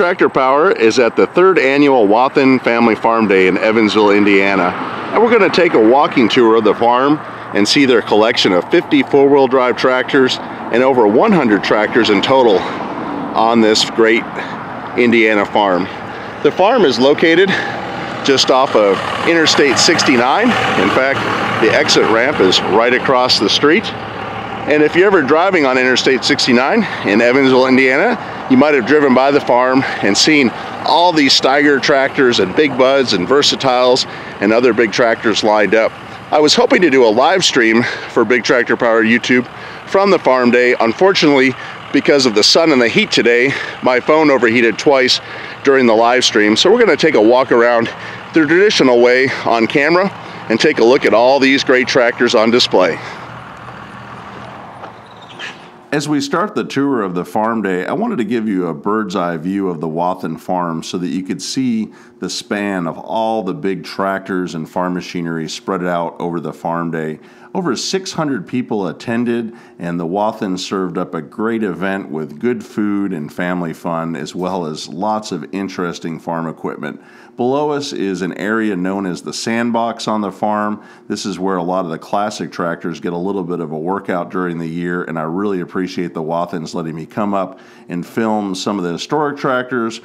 Tractor Power is at the 3rd Annual Wathan Family Farm Day in Evansville, Indiana, and we're going to take a walking tour of the farm and see their collection of 50 four-wheel drive tractors and over 100 tractors in total on this great Indiana farm. The farm is located just off of Interstate 69. In fact, the exit ramp is right across the street. And if you're ever driving on Interstate 69 in Evansville, Indiana, you might have driven by the farm and seen all these Steiger tractors and Big Buds and Versatiles and other big tractors lined up. I was hoping to do a live stream for Big Tractor Power YouTube from the farm day. Unfortunately, because of the sun and the heat today, my phone overheated twice during the live stream. So we're going to take a walk around the traditional way on camera and take a look at all these great tractors on display. As we start the tour of the farm day, I wanted to give you a bird's eye view of the Wathan farm so that you could see the span of all the big tractors and farm machinery spread out over the farm day. Over 600 people attended, and the Wathans served up a great event with good food and family fun, as well as lots of interesting farm equipment. Below us is an area known as the sandbox on the farm. This is where a lot of the classic tractors get a little bit of a workout during the year, and I really appreciate the Wathans letting me come up and film some of the historic tractors,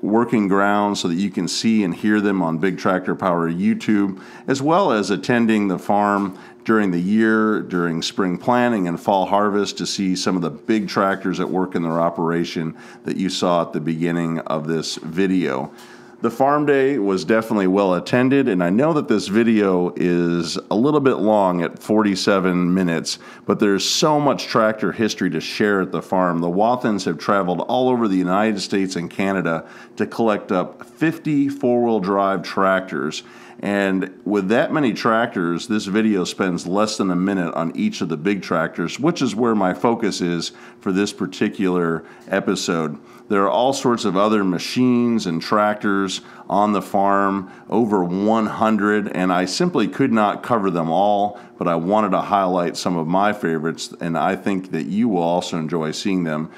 working ground, so that you can see and hear them on Big Tractor Power YouTube, as well as attending the farm during the year, during spring planting and fall harvest, to see some of the big tractors at work in their operation that you saw at the beginning of this video. The farm day was definitely well attended, and I know that this video is a little bit long at 47 minutes, but there's so much tractor history to share at the farm. The Wathans have traveled all over the United States and Canada to collect up 50 four-wheel drive tractors. And with that many tractors, this video spends less than a minute on each of the big tractors, which is where my focus is for this particular episode. There are all sorts of other machines and tractors on the farm, over 100, and I simply could not cover them all, but I wanted to highlight some of my favorites, and I think that you will also enjoy seeing them.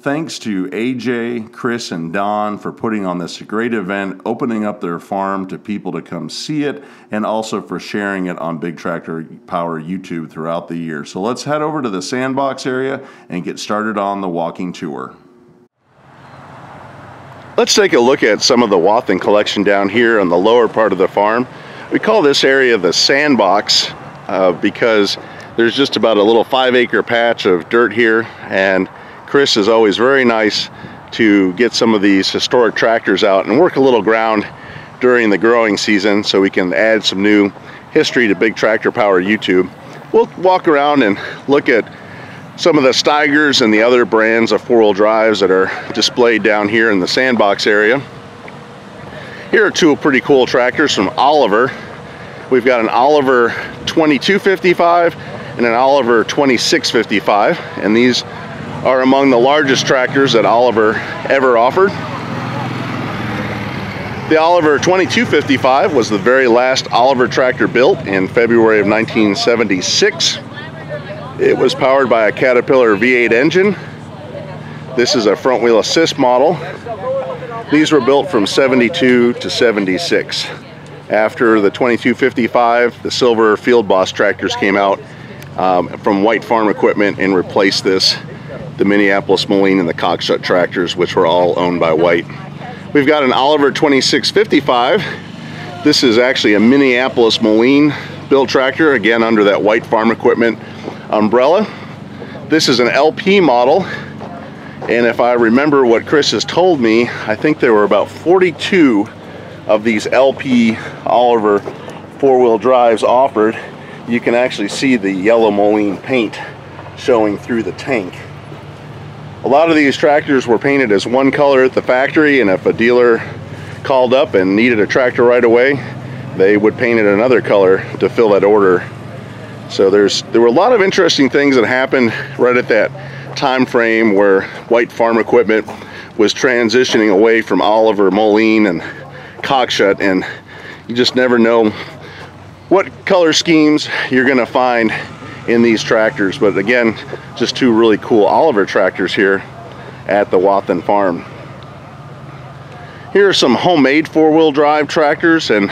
Thanks to AJ, Chris, and Don for putting on this great event, opening up their farm to people to come see it, and also for sharing it on Big Tractor Power YouTube throughout the year. So let's head over to the sandbox area and get started on the walking tour. Let's take a look at some of the Wathan collection down here on the lower part of the farm. We call this area the sandbox because there's just about a little 5-acre patch of dirt here, and Chris is always very nice to get some of these historic tractors out and work a little ground during the growing season so we can add some new history to Big Tractor Power YouTube. We'll walk around and look at some of the Steigers and the other brands of four-wheel drives that are displayed down here in the sandbox area. Here are two pretty cool tractors from Oliver. We've got an Oliver 2255 and an Oliver 2655, and these are among the largest tractors that Oliver ever offered. The Oliver 2255 was the very last Oliver tractor built in February of 1976. It was powered by a Caterpillar V8 engine. This is a front wheel assist model. These were built from 72 to 76. After the 2255, the silver Field Boss tractors came out from White Farm Equipment and replaced this. The Minneapolis Moline and the Cockshut tractors, which were all owned by White. We've got an Oliver 2655. This is actually a Minneapolis Moline built tractor, again under that White Farm Equipment umbrella. This is an LP model, and if I remember what Chris has told me, I think there were about 42 of these LP Oliver four-wheel drives offered. You can actually see the yellow Moline paint showing through the tank. A lot of these tractors were painted as one color at the factory, and if a dealer called up and needed a tractor right away, they would paint it another color to fill that order. So there were a lot of interesting things that happened right at that time frame where White Farm Equipment was transitioning away from Oliver, Moline, and Cockshut, and you just never know what color schemes you're going to find in these tractors. But again, just two really cool Oliver tractors here at the Wathan farm. Here are some homemade four-wheel drive tractors, and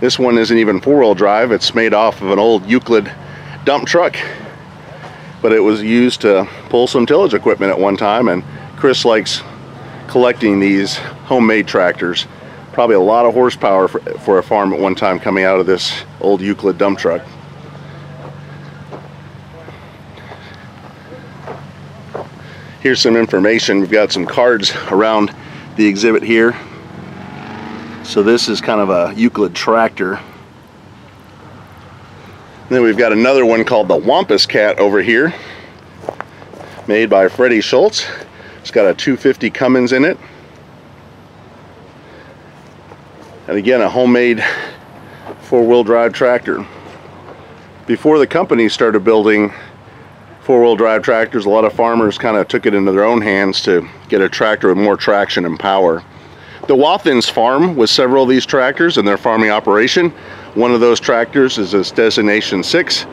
this one isn't even four-wheel drive. It's made off of an old Euclid dump truck, but it was used to pull some tillage equipment at one time, and Chris likes collecting these homemade tractors. Probably a lot of horsepower for a farm at one time coming out of this old Euclid dump truck. Here's some information. We've got some cards around the exhibit here. So this is kind of a Euclid tractor. And then we've got another one called the Wampus Cat over here, made by Freddie Schultz. It's got a 250 Cummins in it. And again, a homemade four-wheel drive tractor. Before the company started building four-wheel drive tractors, a lot of farmers kind of took it into their own hands to get a tractor with more traction and power. The Wathans farm with several of these tractors in their farming operation. One of those tractors is this Designation 6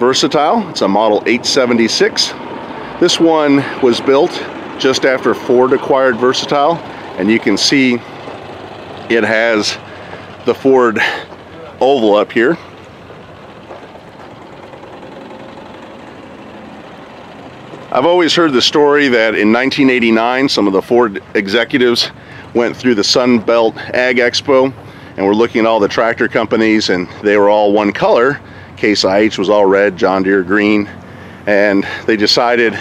Versatile. It's a model 876. This one was built just after Ford acquired Versatile, and you can see it has the Ford oval up here. I've always heard the story that in 1989, some of the Ford executives went through the Sun Belt Ag Expo and were looking at all the tractor companies, and they were all one color. Case IH was all red, John Deere green, and they decided,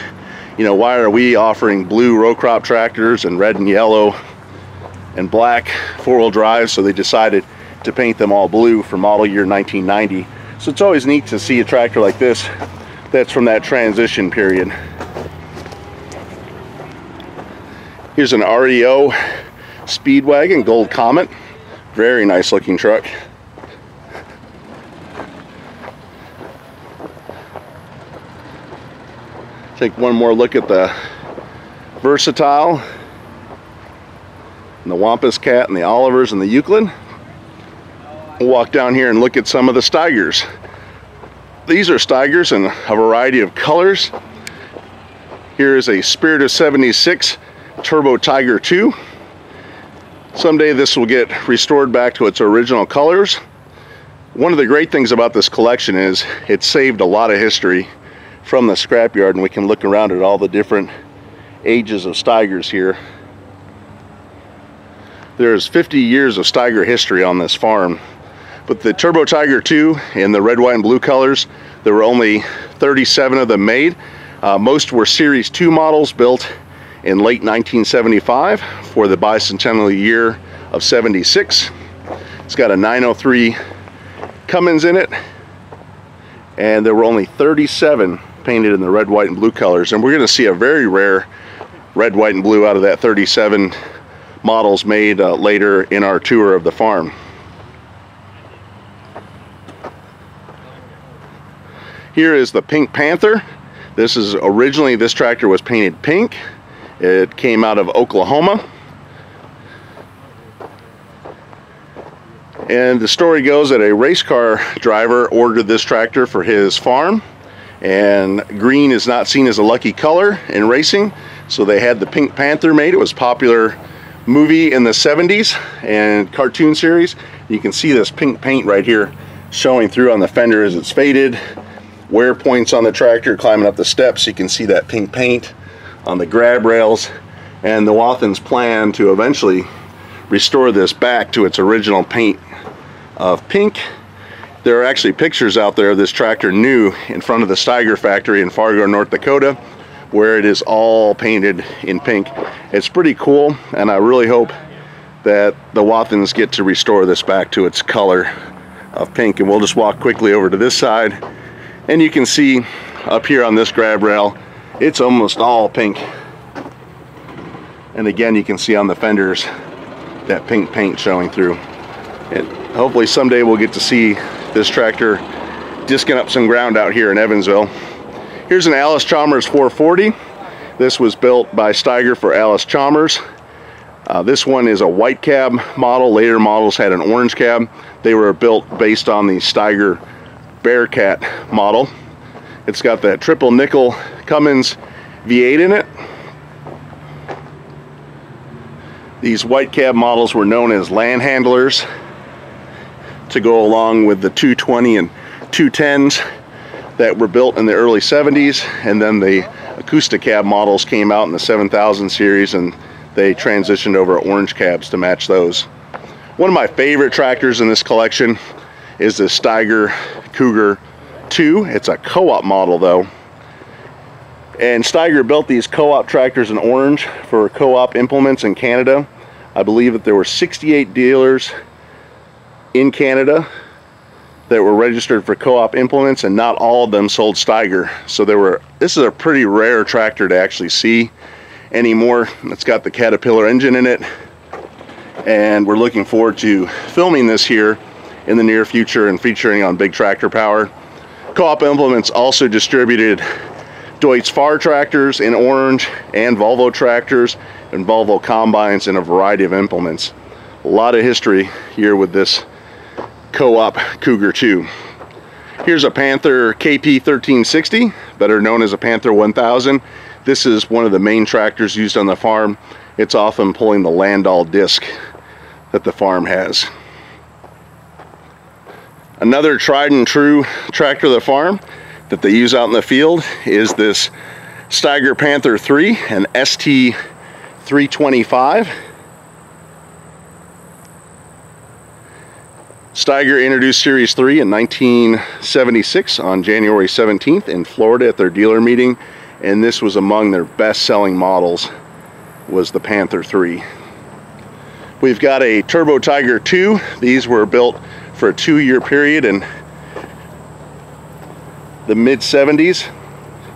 you know, why are we offering blue row crop tractors and red and yellow and black four-wheel drives? So they decided to paint them all blue for model year 1990. So it's always neat to see a tractor like this that's from that transition period. Here's an REO Speedwagon Gold Comet. Very nice looking truck. Take one more look at the Versatile and the Wampus Cat and the Olivers and the Euclid. We'll walk down here and look at some of the Steigers. These are Steigers in a variety of colors. Here is a Spirit of 76 Turbo Tiger 2. Someday this will get restored back to its original colors. One of the great things about this collection is it saved a lot of history from the scrapyard, and we can look around at all the different ages of Steigers here. There's 50 years of Steiger history on this farm, but the Turbo Tiger 2 in the red, white, and blue colors, there were only 37 of them made. Most were Series 2 models built in late 1975 for the bicentennial year of 76. It's got a 903 Cummins in it, and there were only 37 painted in the red, white, and blue colors, and we're going to see a very rare red, white, and blue out of that 37 models made later in our tour of the farm. Here is the Pink Panther. Originally this tractor was painted pink. It came out of Oklahoma. And the story goes that a race car driver ordered this tractor for his farm, and green is not seen as a lucky color in racing, so they had the Pink Panther made. It was a popular movie in the 70s and cartoon series. You can see this pink paint right here showing through on the fender as it's faded. Wear points on the tractor, climbing up the steps, you can see that pink paint on the grab rails, and the Wathans plan to eventually restore this back to its original paint of pink. There are actually pictures out there of this tractor new in front of the Steiger factory in Fargo, North Dakota, where it is all painted in pink. It's pretty cool, and I really hope that the Wathans get to restore this back to its color of pink. And we'll just walk quickly over to this side, and you can see up here on this grab rail, it's almost all pink. And again, you can see on the fenders that pink paint showing through. And hopefully someday we'll get to see this tractor disking up some ground out here in Evansville. Here's an Allis-Chalmers 440. This was built by Steiger for Allis-Chalmers. This one is a white cab model. Later models had an orange cab. They were built based on the Steiger Bearcat model. It's got that triple nickel Cummins V8 in it. These white cab models were known as land handlers to go along with the 220 and 210s that were built in the early 70s, and then the acoustic cab models came out in the 7000 series and they transitioned over to orange cabs to match those. One of my favorite tractors in this collection is the Steiger Cougar 2. It's a Co-op model though. And Steiger built these Co-op tractors in orange for Co-op implements in Canada. I believe that there were 68 dealers in Canada that were registered for Co-op implements, and not all of them sold Steiger. So there were, this is a pretty rare tractor to actually see anymore. It's got the Caterpillar engine in it, and we're looking forward to filming this here in the near future and featuring on Big Tractor Power. Co-op implements also distributed Deutz Fahr tractors in orange and Volvo tractors and Volvo combines in a variety of implements. A lot of history here with this Co-op Cougar 2. Here's a Panther KP 1360, better known as a Panther 1000. This is one of the main tractors used on the farm. It's often pulling the Landau disc that the farm has. Another tried and true tractor of the farm that they use out in the field is this Steiger Panther 3, an ST325. Steiger introduced Series 3 in 1976 on January 17th in Florida at their dealer meeting, and this was among their best-selling models, was the Panther 3. We've got a Turbo Tiger 2. These were built for a 2-year period in the mid-70s.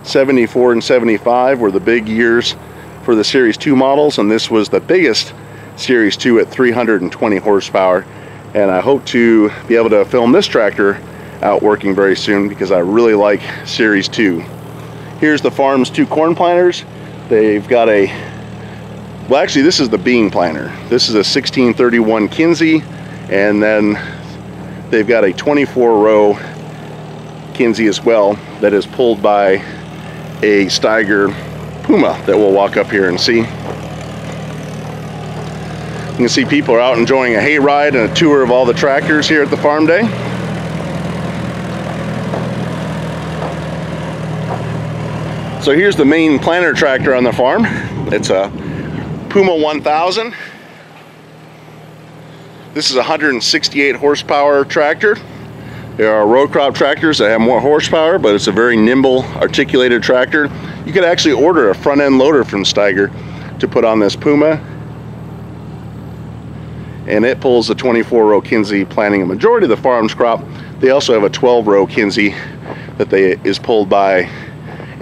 74 and 75 were the big years for the Series 2 models, and this was the biggest Series 2 at 320 horsepower. And I hope to be able to film this tractor out working very soon because I really like Series 2. Here's the farm's 2 corn planters. They've got a, well actually this is the bean planter. This is a 1631 Kinsey, and then they've got a 24-row Kinsey as well that is pulled by a Steiger Puma that we'll walk up here and see. You can see people are out enjoying a hay ride and a tour of all the tractors here at the farm day. So here's the main planter tractor on the farm. It's a Puma 1000. This is a 168 horsepower tractor. There are row crop tractors that have more horsepower, but it's a very nimble, articulated tractor. You could actually order a front end loader from Steiger to put on this Puma, and it pulls the 24-row Kinsey, planting a majority of the farm's crop. They also have a 12-row Kinsey that is pulled by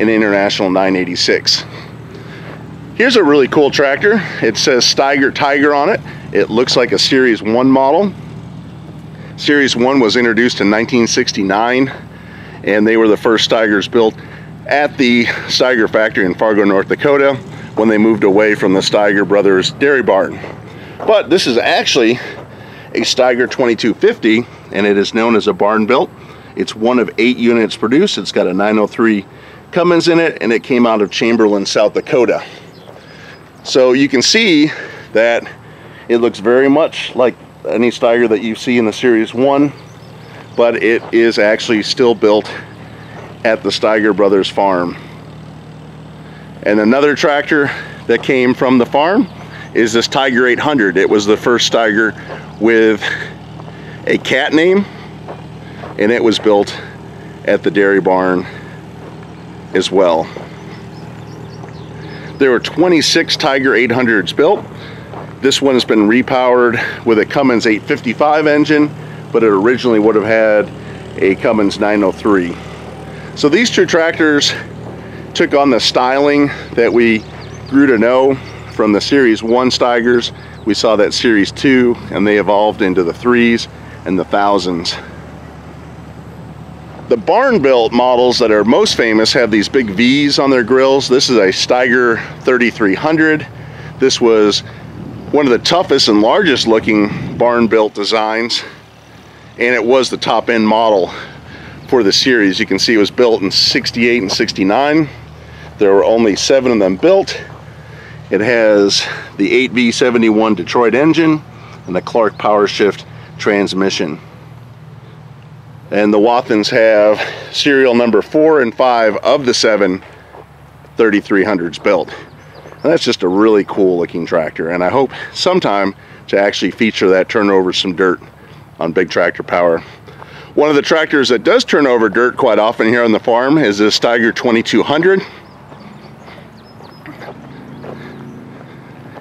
an International 986. Here's a really cool tractor. It says Steiger Tiger on it. It looks like a Series 1 model. Series 1 was introduced in 1969, and they were the first Steigers built at the Steiger factory in Fargo, North Dakota, when they moved away from the Steiger brothers dairy barn. But this is actually a Steiger 2250, and it is known as a barn built. It's one of 8 units produced. It's got a 903 Cummins in it, and it came out of Chamberlain, South Dakota. So you can see that it looks very much like any Steiger that you see in the Series 1, but it is actually still built at the Steiger Brothers farm. And another tractor that came from the farm is this Tiger 800. It was the first Steiger with a cat name, and it was built at the dairy barn as well. There were 26 Tiger 800s built. This one has been repowered with a Cummins 855 engine, but it originally would have had a Cummins 903. So these 2 tractors took on the styling that we grew to know from the Series 1 Steigers. We saw that Series 2, and they evolved into the 3s and the 1000s. The barn built models that are most famous have these big V's on their grills. This is a Steiger 3300. This was one of the toughest and largest looking barn built designs, and it was the top end model for the series. You can see it was built in 68 and 69. There were only 7 of them built, It has the 8V71 Detroit engine and the Clark Power Shift transmission. And the Wathans have serial number 4 and 5 of the 7 3300s built. And that's just a really cool looking tractor, and I hope sometime to actually feature that turn over some dirt on Big Tractor Power. One of the tractors that does turn over dirt quite often here on the farm is this Steiger 2200.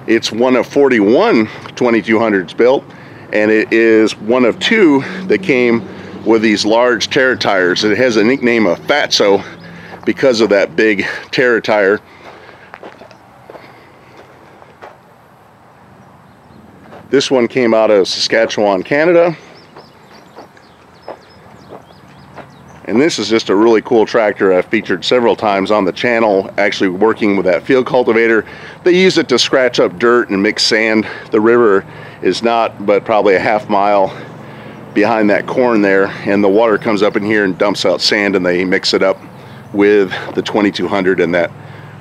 It's one of 41 2200s built, and it is one of 2 that came with these large terra tires. It has a nickname of Fatso because of that big terra tire. This one came out of Saskatchewan, Canada. And this is just a really cool tractor I've featured several times on the channel, actually working with that field cultivator. They use it to scratch up dirt and mix sand. The river is not but probably a half mile behind that corn there, and the water comes up in here and dumps out sand, and they mix it up with the 2200 and that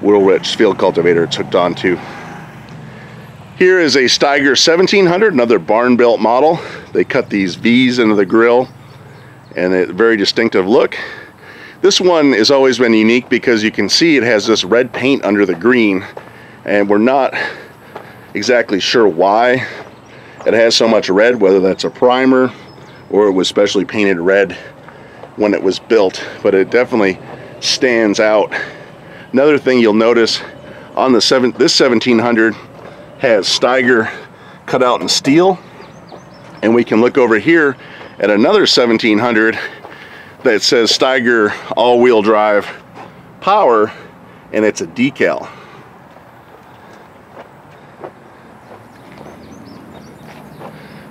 Whittle-Rich field cultivator it's hooked onto. Here is a Steiger 1700, another barn built model. They cut these V's into the grill, and a very distinctive look. This one has always been unique because you can see it has this red paint under the green, and we're not exactly sure why it has so much red, whether that's a primer or it was specially painted red when it was built, but it definitely stands out. Another thing you'll notice on the this 1700 has Steiger cut out in steel, and we can look over here at another 1700 that says Steiger all-wheel drive power, and it's a decal.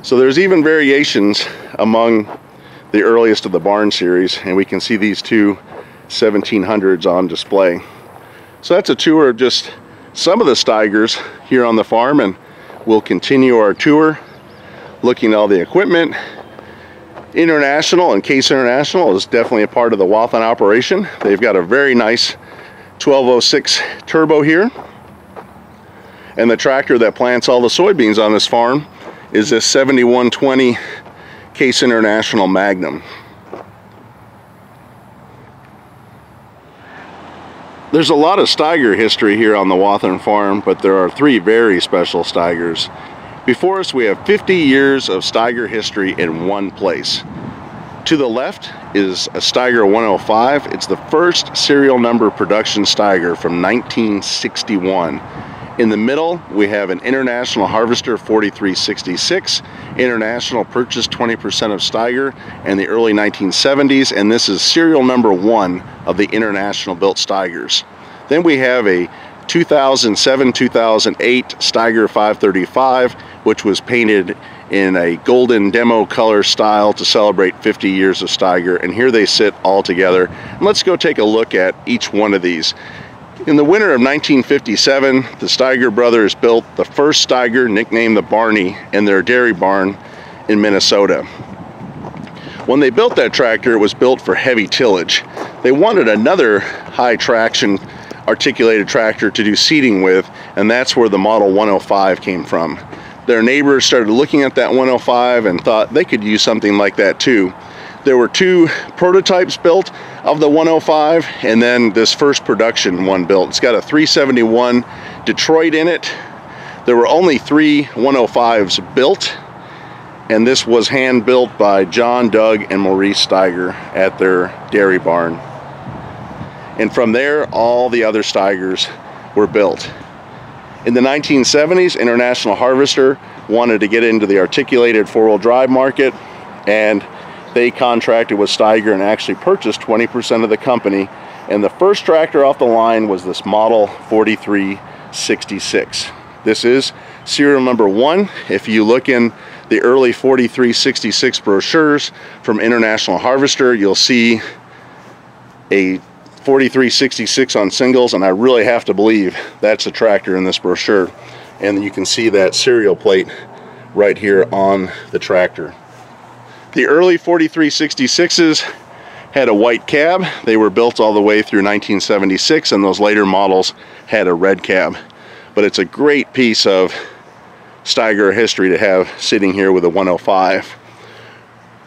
So there's even variations among the earliest of the barn series, and we can see these two 1700s on display. So that's a tour of just some of the Steigers here on the farm, and we'll continue our tour looking at all the equipment. International and Case International is definitely a part of the Wathan operation. They've got a very nice 1206 turbo here, and the tractor that plants all the soybeans on this farm is this 7120 Case International Magnum. There's a lot of Steiger history here on the Wathan farm, but there are 3 very special Steigers. Before us, we have 50 years of Steiger history in one place. To the left is a Steiger 105. It's the first serial number production Steiger from 1961. In the middle, we have an International Harvester 4366. International purchased 20% of Steiger in the early 1970s, and this is serial number 1 of the International built Steigers. Then we have a 2007-2008 Steiger 535, which was painted in a golden demo color style to celebrate 50 years of Steiger, and here they sit all together. And let's go take a look at each one of these. In the winter of 1957, the Steiger brothers built the first Steiger, nicknamed the Barney, in their dairy barn in Minnesota. When they built that tractor, it was built for heavy tillage. They wanted another high traction articulated tractor to do seeding with, and that's where the Model 105 came from. Their neighbors started looking at that 105 and thought they could use something like that too. There were 2 prototypes built of the 105, and then this first production one built. It's got a 371 Detroit in it. There were only 3 105s built, and this was hand built by John, Doug, and Maurice Steiger at their dairy barn. And from there, all the other Steigers were built. In the 1970s, International Harvester wanted to get into the articulated 4-wheel drive market, and they contracted with Steiger and actually purchased 20% of the company. And the first tractor off the line was this Model 4366. This is serial number 1. If you look in the early 4366 brochures from International Harvester, you'll see a 4366 on singles, and I really have to believe that's a tractor in this brochure, and you can see that serial plate right here on the tractor. The early 4366s had a white cab. They were built all the way through 1976, and those later models had a red cab. But it's a great piece of Steiger history to have sitting here with a 105.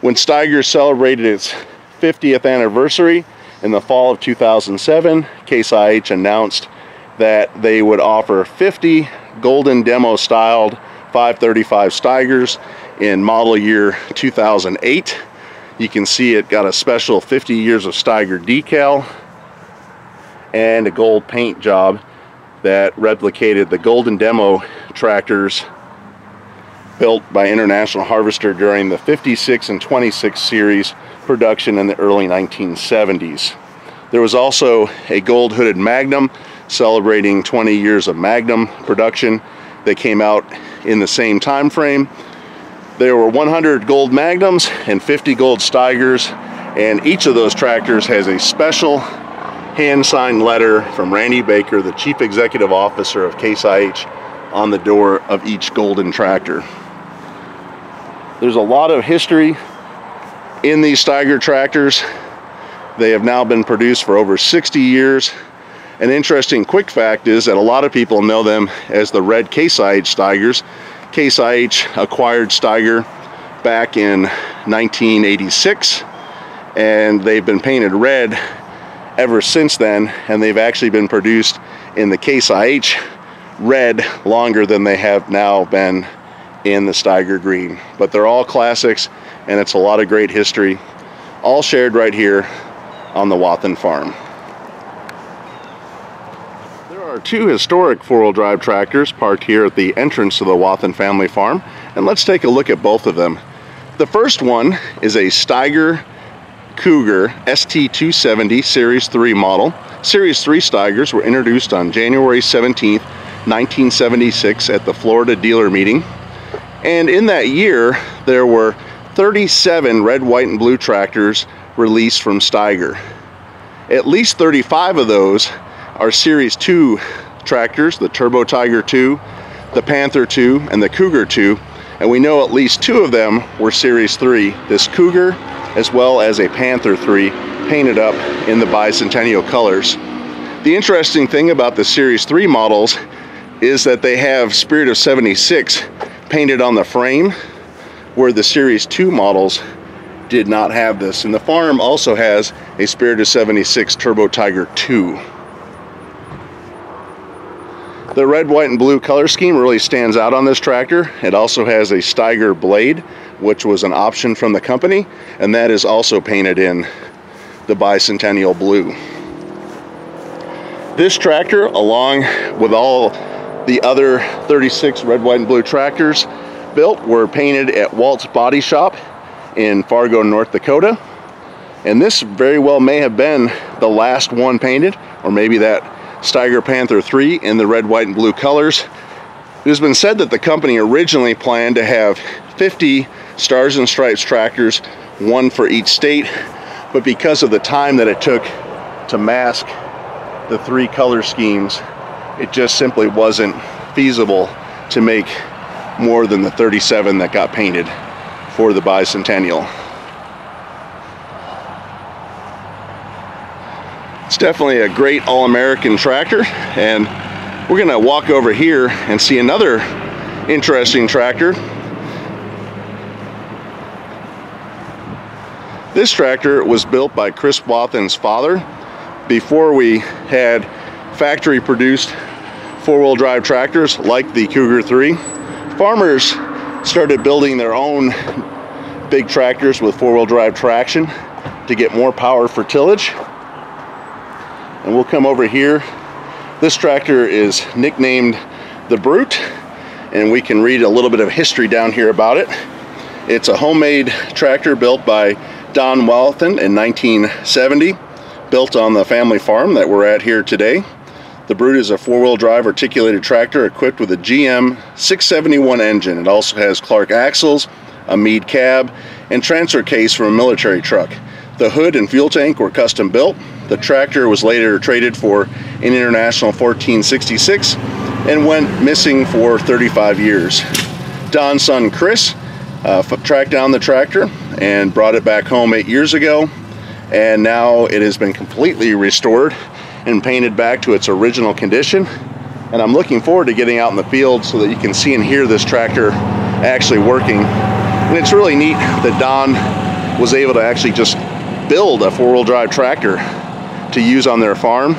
When Steiger celebrated its 50th anniversary in the fall of 2007, Case IH announced that they would offer 50 golden demo styled 535 Steigers in model year 2008. You can see it got a special 50 years of Steiger decal and a gold paint job that replicated the golden demo tractors built by International Harvester during the 56 and 26 series production in the early 1970s. There was also a gold hooded Magnum celebrating 20 years of Magnum production that came out in the same time frame. There were 100 gold Magnums and 50 gold Steigers, and each of those tractors has a special hand-signed letter from Randy Baker, the Chief Executive Officer of Case IH, on the door of each golden tractor. There's a lot of history in these Steiger tractors. They have now been produced for over 60 years. An interesting quick fact is that a lot of people know them as the red Case IH Steigers. Case IH acquired Steiger back in 1986, and they've been painted red ever since then, and they've actually been produced in the Case IH red longer than they have now been in the Steiger green. But they're all classics, and it's a lot of great history, all shared right here on the Wathan farm. There are two historic four-wheel drive tractors parked here at the entrance to the Wathan family farm, and let's take a look at both of them. The first one is a Steiger Cougar ST270 Series 3 model. Series 3 Steigers were introduced on January 17, 1976 at the Florida dealer meeting. And in that year, there were 37 red, white, and blue tractors released from Steiger. At least 35 of those are Series 2 tractors, the Turbo Tiger 2, the Panther 2, and the Cougar 2. And we know at least two of them were Series 3, this Cougar as well as a Panther 3 painted up in the Bicentennial colors. The interesting thing about the Series 3 models is that they have Spirit of 76 painted on the frame, where the Series 2 models did not have this. And the farm also has a Spirit of 76 Turbo Tiger 2. The red, white, and blue color scheme really stands out on this tractor. It also has a Steiger blade, which was an option from the company, and that is also painted in the Bicentennial blue. This tractor, along with all the other 36 red, white, and blue tractors built, were painted at Walt's Body Shop in Fargo, North Dakota. And this very well may have been the last one painted, or maybe that Steiger Panther 3 in the red, white, and blue colors. It has been said that the company originally planned to have 50 Stars and Stripes tractors, one for each state, but because of the time that it took to mask the three color schemes, it just simply wasn't feasible to make more than the 37 that got painted for the Bicentennial. It's definitely a great all-American tractor, and we're gonna walk over here and see another interesting tractor. This tractor was built by Chris Wathan's father before we had factory-produced four-wheel drive tractors like the Cougar 3. Farmers started building their own big tractors with four-wheel drive traction to get more power for tillage. And we'll come over here. This tractor is nicknamed the Brute, and we can read a little bit of history down here about it. It's a homemade tractor built by Don Wathan in 1970, built on the family farm that we're at here today. The Brute is a four-wheel drive articulated tractor equipped with a GM 671 engine. It also has Clark axles, a Meade cab, and transfer case from a military truck. The hood and fuel tank were custom built. The tractor was later traded for an International 1466 and went missing for 35 years. Don's son Chris tracked down the tractor and brought it back home 8 years ago, and now it has been completely restored and painted back to its original condition. and I'm looking forward to getting out in the field so that you can see and hear this tractor actually working. And it's really neat that Don was able to actually just build a four-wheel drive tractor to use on their farm.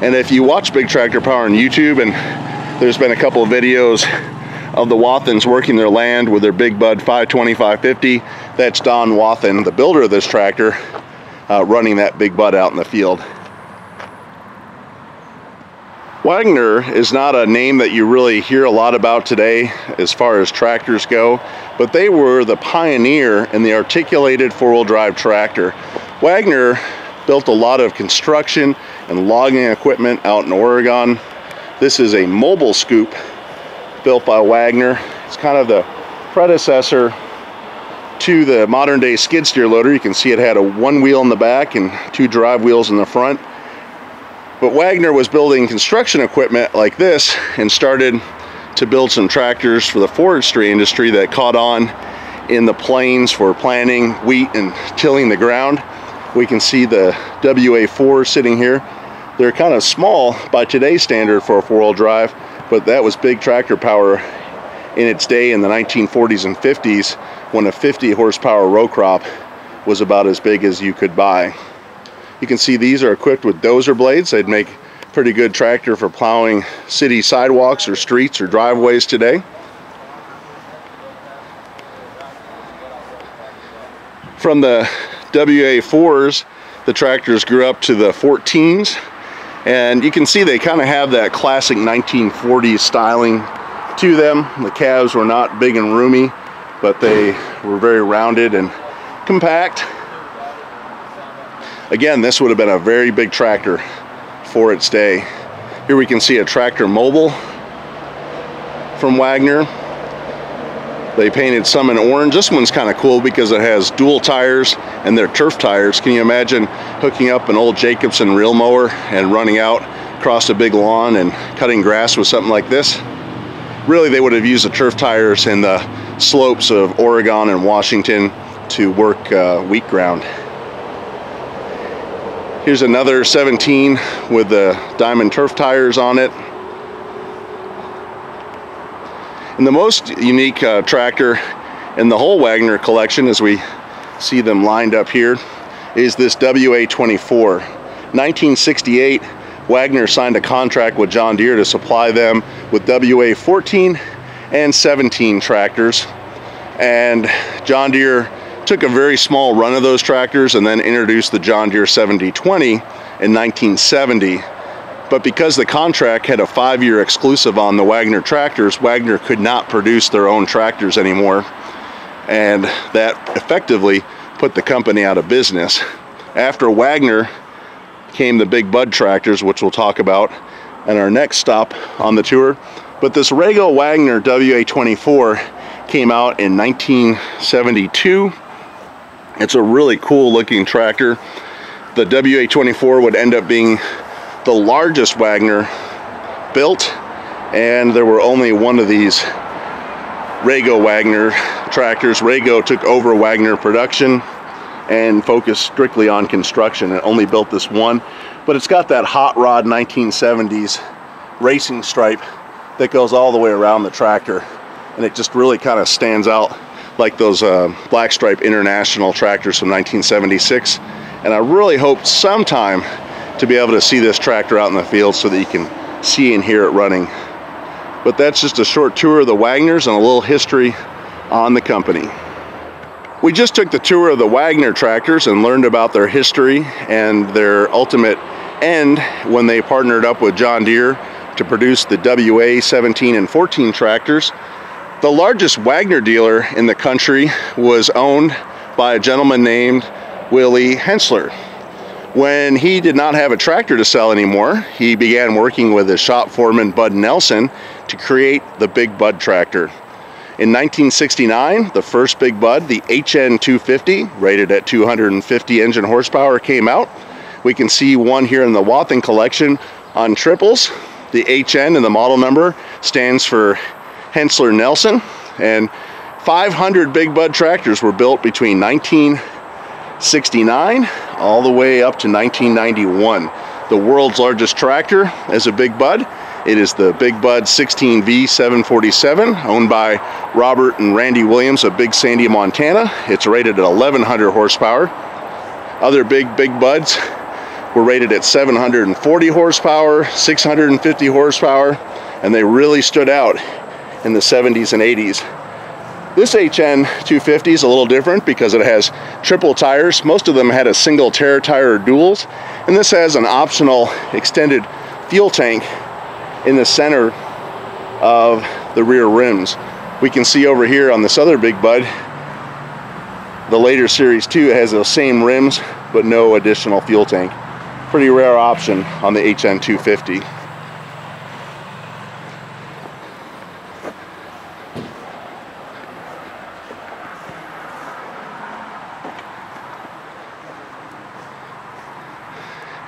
And if you watch Big Tractor Power on YouTube, and there's been a couple of videos of the Wathans working their land with their Big Bud 520/550. That's Don Wathan, the builder of this tractor, running that Big Bud out in the field. Wagner is not a name that you really hear a lot about today as far as tractors go, but they were the pioneer in the articulated four-wheel drive tractor. Wagner built a lot of construction and logging equipment out in Oregon. This is a mobile scoop built by Wagner. It's kind of the predecessor to the modern day skid steer loader. You can see it had a one wheel in the back and two drive wheels in the front. But Wagner was building construction equipment like this and started to build some tractors for the forestry industry that caught on in the plains for planting wheat and tilling the ground. We can see the WA4 sitting here. They're kind of small by today's standard for a four-wheel drive, but that was Big Tractor Power in its day in the 1940s and 50s when a 50 horsepower row crop was about as big as you could buy. You can see these are equipped with dozer blades. They'd make a pretty good tractor for plowing city sidewalks or streets or driveways today. From the WA4s, the tractors grew up to the 14s, and you can see they kind of have that classic 1940s styling to them. The calves were not big and roomy, but they were very rounded and compact. Again, this would have been a very big tractor for its day. Here we can see a tractor mobile from Wagner. They painted some in orange. This one's kind of cool because it has dual tires and they're turf tires. Can you imagine hooking up an old Jacobson reel mower and running out across a big lawn and cutting grass with something like this? Really, they would have used the turf tires in the slopes of Oregon and Washington to work wheat ground. Here's another 17 with the diamond turf tires on it. And the most unique tractor in the whole Wagner collection, as we see them lined up here, is this WA24. 1968, Wagner signed a contract with John Deere to supply them with WA14 and 17 tractors. And John Deere took a very small run of those tractors and then introduced the John Deere 7020 in 1970. But because the contract had a 5-year exclusive on the Wagner tractors, Wagner could not produce their own tractors anymore. And that effectively put the company out of business. After Wagner came the Big Bud tractors, which we'll talk about in our next stop on the tour. But this Raygo Wagner WA24 came out in 1972. It's a really cool looking tractor. The WA24 would end up being the largest Wagner built, and there were only one of these Raygo Wagner tractors. Raygo took over Wagner production and focused strictly on construction. It only built this one, but it's got that hot rod 1970s racing stripe that goes all the way around the tractor, and it just really kind of stands out like those Black Stripe International tractors from 1976. And I really hope sometime to be able to see this tractor out in the field so that you can see and hear it running. But that's just a short tour of the Wagners and a little history on the company. We just took the tour of the Wagner tractors and learned about their history and their ultimate end when they partnered up with John Deere to produce the WA 17 and 14 tractors. The largest Wagner dealer in the country was owned by a gentleman named Willie Hensler. When he did not have a tractor to sell anymore, he began working with his shop foreman Bud Nelson to create the Big Bud tractor. In 1969, the first Big Bud, the HN250, rated at 250 engine horsepower, came out. We can see one here in the Wathan collection on triples. The HN and the model number stands for Hensler Nelson, and 500 Big Bud tractors were built between 1969 all the way up to 1991. The world's largest tractor as a Big Bud It is the Big Bud 16V747, owned by Robert and Randy Williams of Big Sandy, Montana. It's rated at 1,100 horsepower. Other Big Buds were rated at 740 horsepower, 650 horsepower, and they really stood out in the 70s and 80s. This HN250 is a little different because it has triple tires. Most of them had a single tear tire or duals, and this has an optional extended fuel tank in the center of the rear rims. We can see over here on this other Big Bud, the later Series 2 has those same rims but no additional fuel tank. Pretty rare option on the HN250.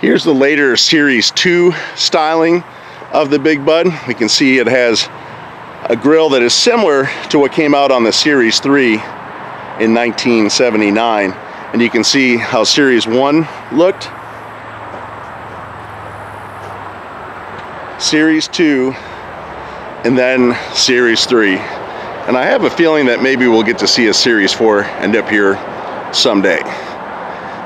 Here's the later Series 2 styling of the Big Bud. We can see it has a grille that is similar to what came out on the Series 3 in 1979. And you can see how Series 1 looked, Series 2, and then Series 3. And I have a feeling that maybe we'll get to see a Series 4 end up here someday.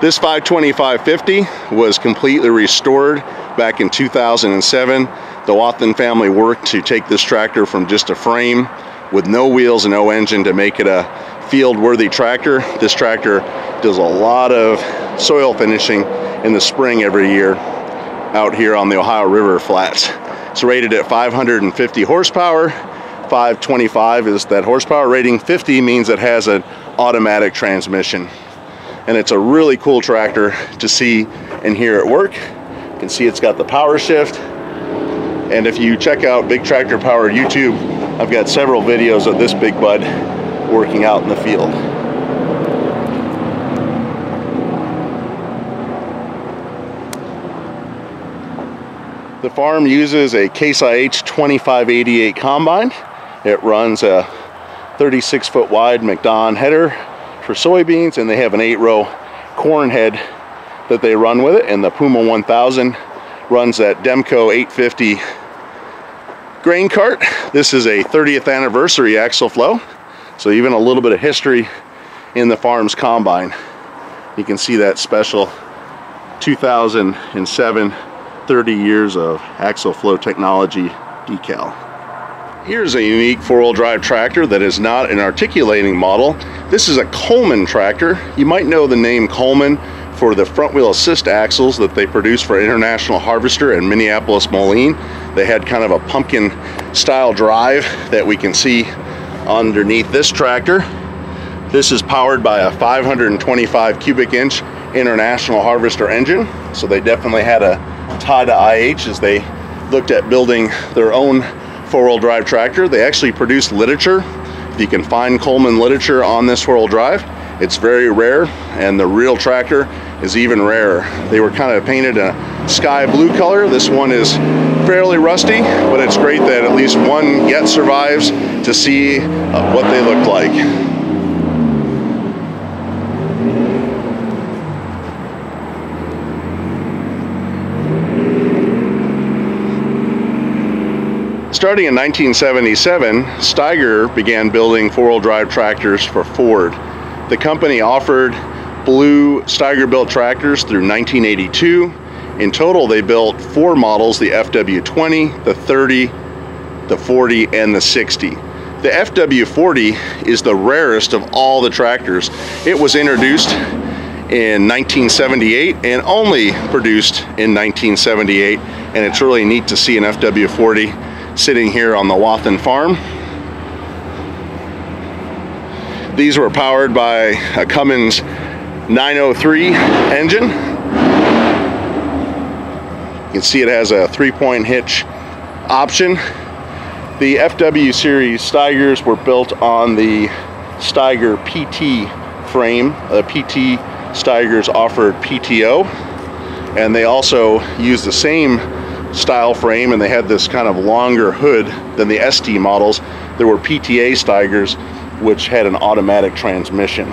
This 52550 was completely restored back in 2007. The Wathen family worked to take this tractor from just a frame with no wheels and no engine to make it a field-worthy tractor. This tractor does a lot of soil finishing in the spring every year out here on the Ohio River flats. It's rated at 550 horsepower. 525 is that horsepower rating. 50 means it has an automatic transmission. And it's a really cool tractor to see and hear at work. You can see it's got the power shift. And if you check out Big Tractor Power YouTube, I've got several videos of this Big Bud working out in the field. The farm uses a Case IH 2588 combine. It runs a 36-foot wide McDon header for soybeans, and they have an 8-row corn head that they run with it, and the Puma 1000 runs that Demco 850 grain cart. This is a 30th anniversary axle flow, so even a little bit of history in the farm's combine. You can see that special 2007 30 years of axle flow technology decal. Here's a unique four-wheel drive tractor that is not an articulating model. This is a Coleman tractor. You might know the name Coleman for the front wheel assist axles that they produce for International Harvester and Minneapolis Moline. They had kind of a pumpkin style drive that we can see underneath this tractor. This is powered by a 525 cubic inch International Harvester engine. So they definitely had a tie to IH as they looked at building their own four-wheel drive tractor. They actually produce literature. You can find Coleman literature on this four-wheel drive. It's very rare, and the real tractor is even rarer. They were kind of painted a sky blue color. This one is fairly rusty, but it's great that at least one yet survives to see what they looked like. Starting in 1977, Steiger began building four-wheel drive tractors for Ford. The company offered blue Steiger-built tractors through 1982. In total, they built four models, the FW20, the 30, the 40, and the 60. The FW40 is the rarest of all the tractors. It was introduced in 1978 and only produced in 1978, and it's really neat to see an FW40 sitting here on the Wathen farm. These were powered by a Cummins 903 engine. You can see it has a 3-point hitch option. The FW series Steigers were built on the Steiger PT frame. The PT Steigers offered PTO, and they also use the same style frame, and they had this kind of longer hood than the ST models. There were PTA Steigers which had an automatic transmission.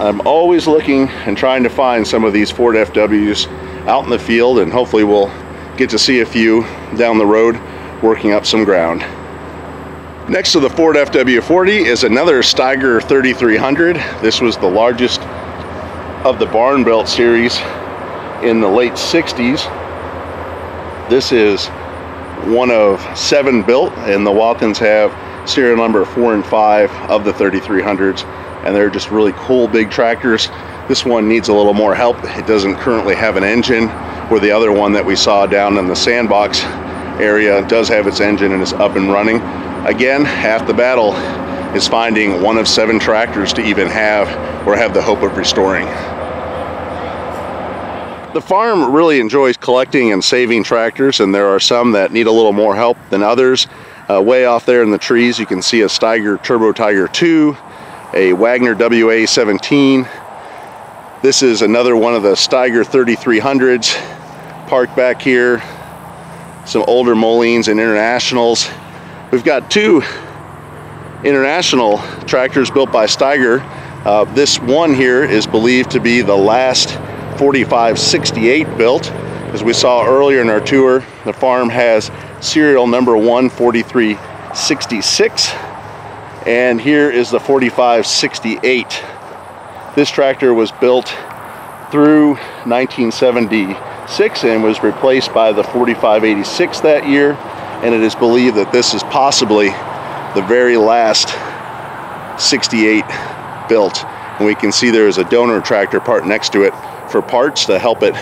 I'm always looking and trying to find some of these Ford FWs out in the field, and hopefully we'll get to see a few down the road working up some ground. Next to the Ford FW40 is another Steiger 3300. This was the largest of the barn belt series in the late 60s. This is one of 7 built, and the Watkins have serial number 4 and 5 of the 3300s, and they're just really cool big tractors. This one needs a little more help. It doesn't currently have an engine, where the other one that we saw down in the sandbox area does have its engine and is up and running. Again, half the battle is finding one of 7 tractors to even have the hope of restoring. The farm really enjoys collecting and saving tractors, and there are some that need a little more help than others. Way off there in the trees you can see a Steiger Turbo Tiger 2, a Wagner WA-17. This is another one of the Steiger 3300s parked back here. Some older Molines and Internationals. We've got 2 International tractors built by Steiger. This one here is believed to be the last 4568 built. As we saw earlier in our tour, the farm has serial number 14366, and here is the 4568. This tractor was built through 1976 and was replaced by the 4586 that year, and it is believed that this is possibly the very last 68 built. And we can see there is a donor tractor part next to it for parts to help it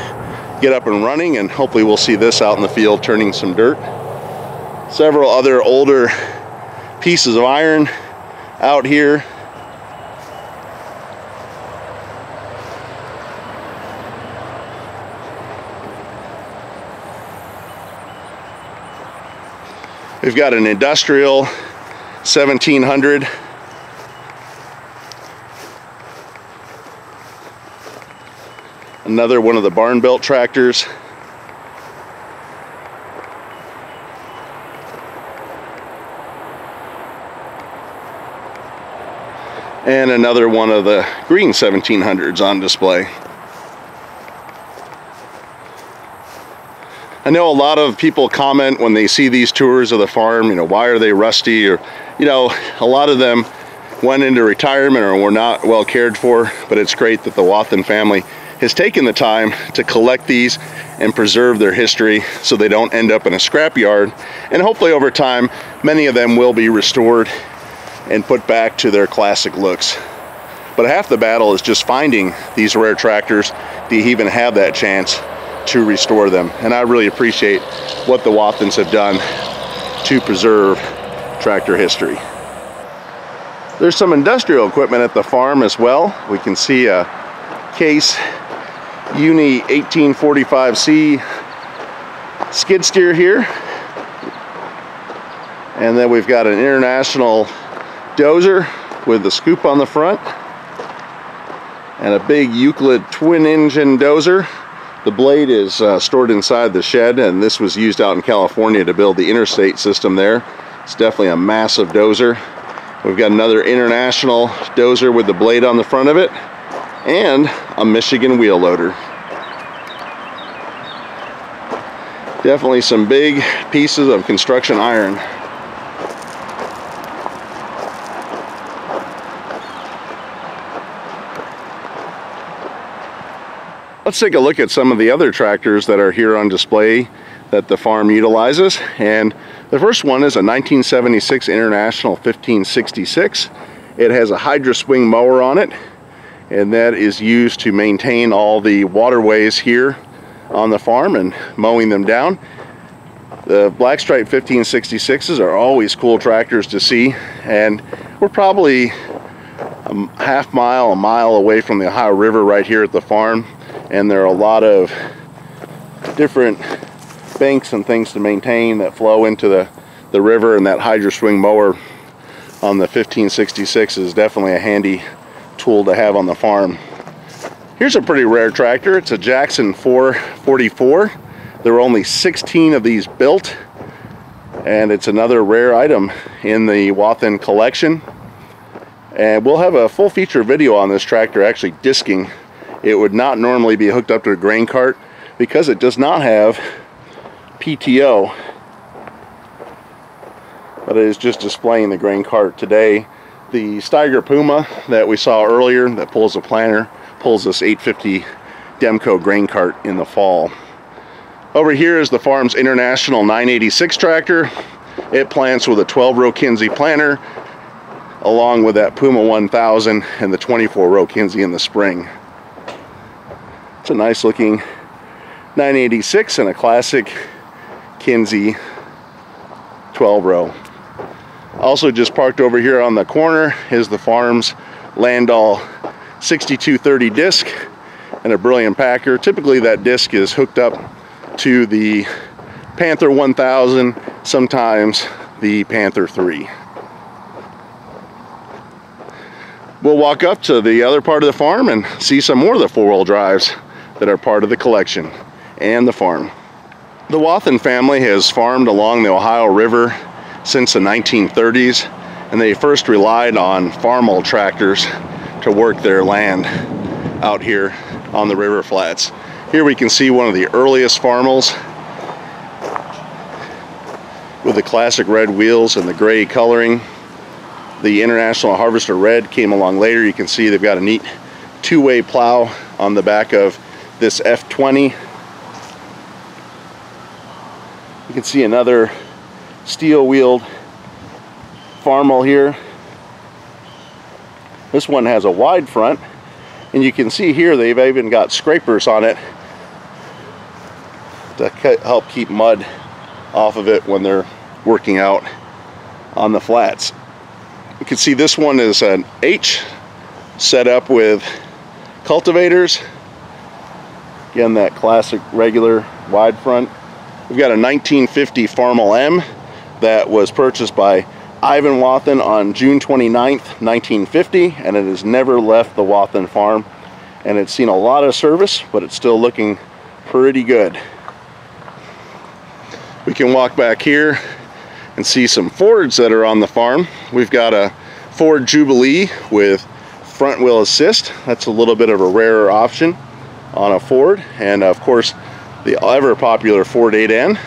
get up and running, and hopefully we'll see this out in the field turning some dirt. Several other older pieces of iron out here. We've got an industrial 1700. Another one of the barn belt tractors. And another one of the green 1700s on display. I know a lot of people comment when they see these tours of the farm, why are they rusty? Or, a lot of them went into retirement or were not well cared for, but it's great that the Wathen family has taken the time to collect these and preserve their history so they don't end up in a scrapyard. And hopefully over time, many of them will be restored and put back to their classic looks. But half the battle is just finding these rare tractors to even have that chance to restore them. And I really appreciate what the Wathens have done to preserve tractor history. There's some industrial equipment at the farm as well. We can see a Case Uni 1845C skid steer here, and then we've got an International dozer with the scoop on the front, and a big Euclid twin engine dozer. The blade is stored inside the shed, and this was used out in California to build the Interstate system there. It's definitely a massive dozer. We've got another International dozer with the blade on the front of it, and a Michigan wheel loader. Definitely some big pieces of construction iron. Let's take a look at some of the other tractors that are here on display that the farm utilizes. And the first one is a 1976 International 1566. It has a hydro swing mower on it, and that is used to maintain all the waterways here on the farm and mowing them down. The Black Stripe 1566s are always cool tractors to see, and we're probably a half mile, a mile away from the Ohio River right here at the farm, and there are a lot of different banks and things to maintain that flow into the river, and that hydro swing mower on the 1566 is definitely a handy tool to have on the farm. Here's a pretty rare tractor. It's a Jackson 444. There were only 16 of these built, and it's another rare item in the Wathen collection. And we'll have a full feature video on this tractor actually disking. It would not normally be hooked up to a grain cart, because it does not have PTO, but it is just displaying the grain cart today. The Steiger Puma that we saw earlier that pulls a planter pulls this 850 Demco grain cart in the fall. Over here is the farm's International 986 tractor. It plants with a 12-row Kinsey planter along with that Puma 1000 and the 24-row Kinsey in the spring. It's a nice looking 986 and a classic Kinsey 12-row. Also just parked over here on the corner is the farm's Landall 6230 disc and a Brilliant Packer. Typically that disc is hooked up to the Panther 1000, sometimes the Panther 3. We'll walk up to the other part of the farm and see some more of the four-wheel drives that are part of the collection and the farm. The Wathen family has farmed along the Ohio River since the 1930s, and they first relied on farmall tractors to work their land out here on the river flats. Here we can see one of the earliest farmals with the classic red wheels and the gray coloring. The International Harvester Red came along later. You can see they've got a neat two-way plow on the back of this F20. You can see another steel-wheeled farmal here. This one has a wide front, and you can see here they've even got scrapers on it to help keep mud off of it when they're working out on the flats. You can see this one is an H set up with cultivators. Again, that classic regular wide front. We've got a 1950 Farmal M that was purchased by Ivan Wathen on June 29th, 1950, and it has never left the Wathen farm. And it's seen a lot of service, but it's still looking pretty good. We can walk back here and see some Fords that are on the farm. We've got a Ford Jubilee with front wheel assist. That's a little bit of a rarer option on a Ford. And of course, the ever popular Ford 8N.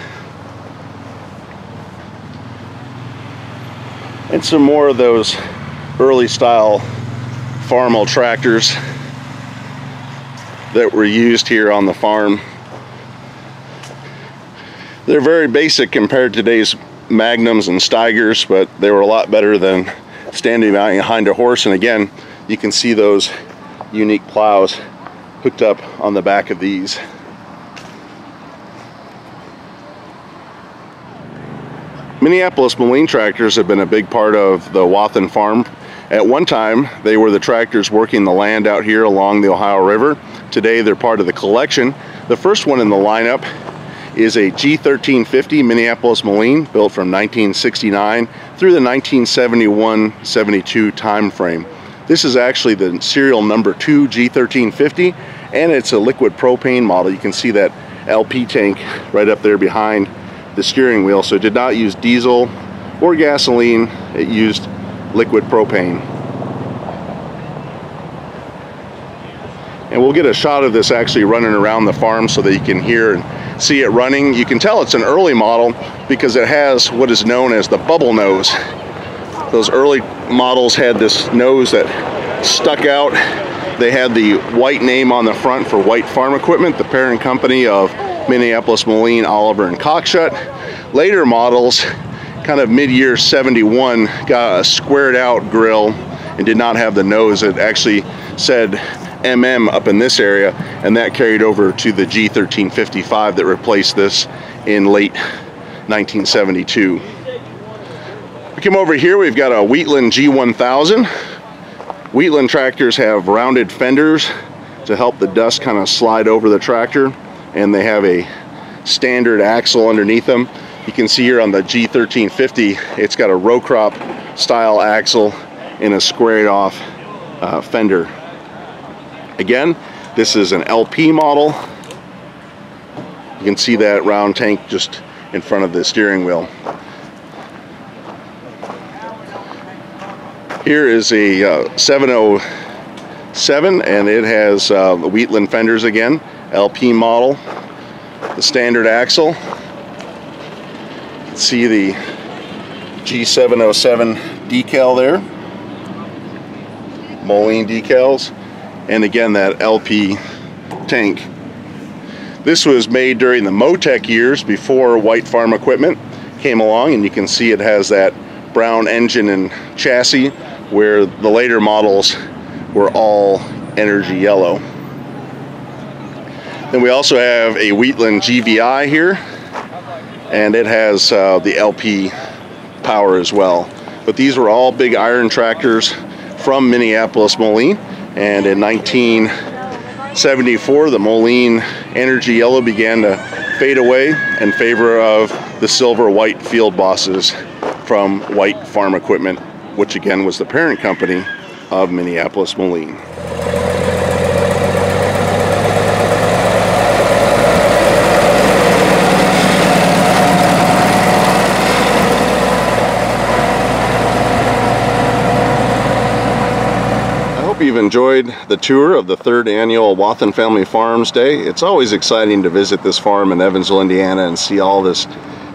And some more of those early style farmal tractors that were used here on the farm. They're very basic compared to today's Magnums and Steigers, but they were a lot better than standing behind a horse. And again, you can see those unique plows hooked up on the back of these. Minneapolis Moline tractors have been a big part of the Wathen farm. At one time, they were the tractors working the land out here along the Ohio River. Today, they're part of the collection. The first one in the lineup is a G1350 Minneapolis Moline, built from 1969 through the 1971-72 time frame. This is actually the serial number 2 G1350, and it's a liquid propane model. You can see that LP tank right up there behind the steering wheel, so it did not use diesel or gasoline, it used liquid propane. And we'll get a shot of this actually running around the farm so that you can hear and see it running. You can tell it's an early model because it has what is known as the bubble nose. Those early models had this nose that stuck out. They had the white name on the front for White Farm Equipment, the parent company of Minneapolis Moline, Oliver, and Cockshut. Later models, kind of mid-year 71, got a squared out grill and did not have the nose. It actually said MM up in this area, and that carried over to the G1355 that replaced this in late 1972. We come over here, we've got a Wheatland G1000. Wheatland tractors have rounded fenders to help the dust kind of slide over the tractor, and they have a standard axle underneath them. You can see here on the G1350, it's got a row crop style axle and a squared off fender. Again, this is an LP model. You can see that round tank just in front of the steering wheel. Here is a 707, and it has the Wheatland fenders again, LP model. the standard axle. See the G707 decal there, Moline decals, and again that LP tank. This was made during the Motec years before White Farm Equipment came along, and you can see it has that brown engine and chassis where the later models were all energy yellow. Then we also have a Wheatland GVI here, and it has the LP power as well. But these were all big iron tractors from Minneapolis Moline, and in 1974 the Moline energy yellow began to fade away in favor of the silver white field bosses from White Farm Equipment, which again was the parent company of Minneapolis Moline. You've enjoyed the tour of the third annual Wathen Family Farms Day. It's always exciting to visit this farm in Evansville, Indiana, and see all this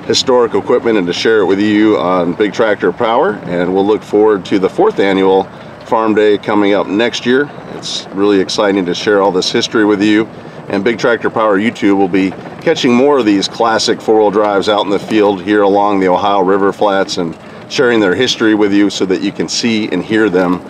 historic equipment and to share it with you on Big Tractor Power. And we'll look forward to the fourth annual Farm Day coming up next year. It's really exciting to share all this history with you, and Big Tractor Power YouTube will be catching more of these classic four-wheel drives out in the field here along the Ohio River flats and sharing their history with you so that you can see and hear them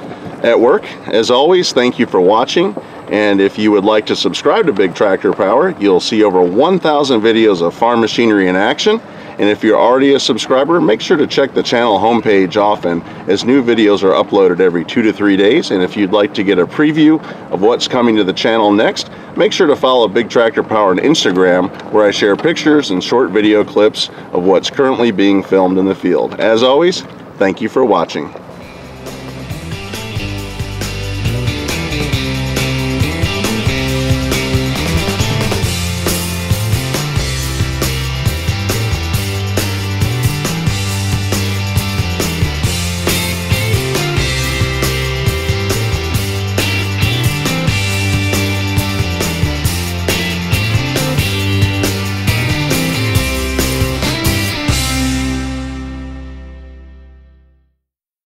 at work. As always, thank you for watching, and if you would like to subscribe to Big Tractor Power, you'll see over 1,000 videos of farm machinery in action. And if you're already a subscriber, make sure to check the channel homepage often, as new videos are uploaded every 2 to 3 days. And if you'd like to get a preview of what's coming to the channel next, make sure to follow Big Tractor Power on Instagram, where I share pictures and short video clips of what's currently being filmed in the field. As always, thank you for watching.